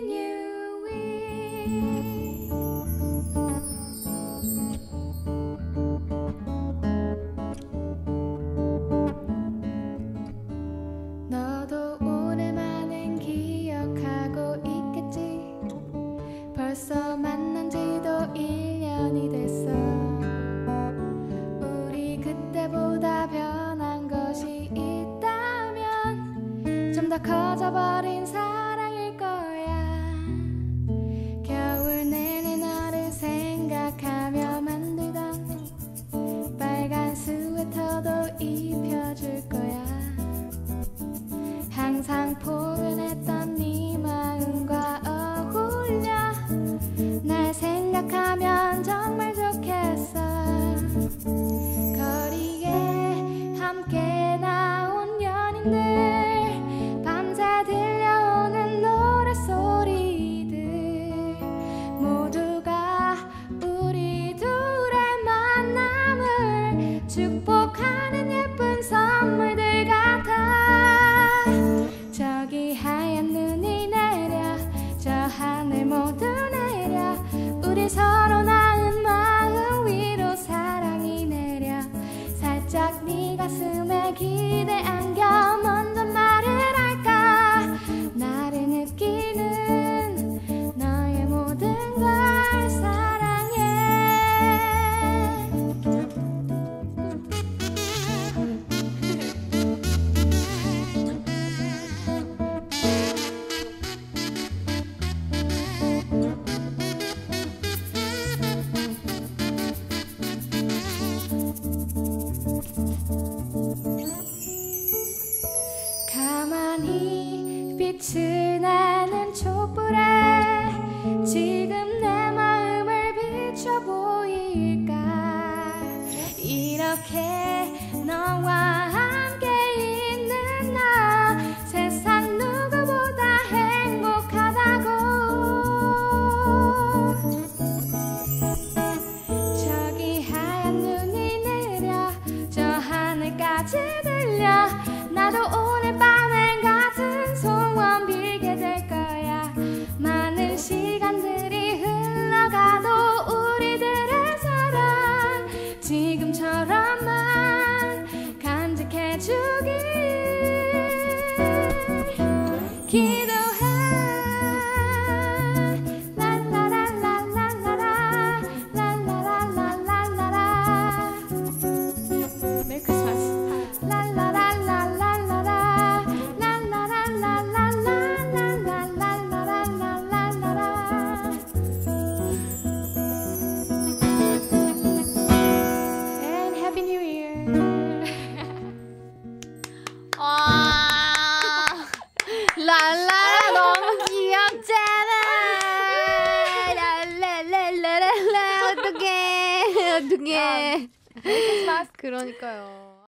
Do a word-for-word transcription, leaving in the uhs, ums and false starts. New Year. 너도 오늘만은 기억하고 있겠지. 벌써 만난 지도 일 년이 됐어. 그때보다 변한 것이 있다면 좀 더 커져버린 사랑일 거야. 겨울 내내 너를 생각하며 만들던 빨간 스웨터도 입혀줄 거야. 항상 포근했던 네 마음과 어울려 날 생각하면 정말 좋겠어. 함께 나온 연인들 밤새 들려오는 노랫소리들 모두가 우리 둘의 만남을 축복하는 예쁜 선물들 같아. 저기 하얀 눈이 내려 저 하늘 모두 내려 우리 서로 낳은 마음 위로 사랑이 내려 살짝 네 가슴에 기대 안겨. 먼저 말을 할까. 나를 느끼는 너의 모든 걸 사랑해. 가만히 빛을 내는 촛불에 지금 내 마음을 비춰 보일까. 이렇게 너와 함께 있는 나 세상 누구보다 행복하다고. 저기 하얀 눈이 내려 저 하늘까지 들려. 나도 오늘 밤엔 같은 소원 빌게 될 거야. 많은 시간들이 흘러가도 우리들의 사랑 지금처럼만 간직해주길 기도해. 라라라라라라 라라라라라라 메리 크리스마스. 라라라라라 그러니까요.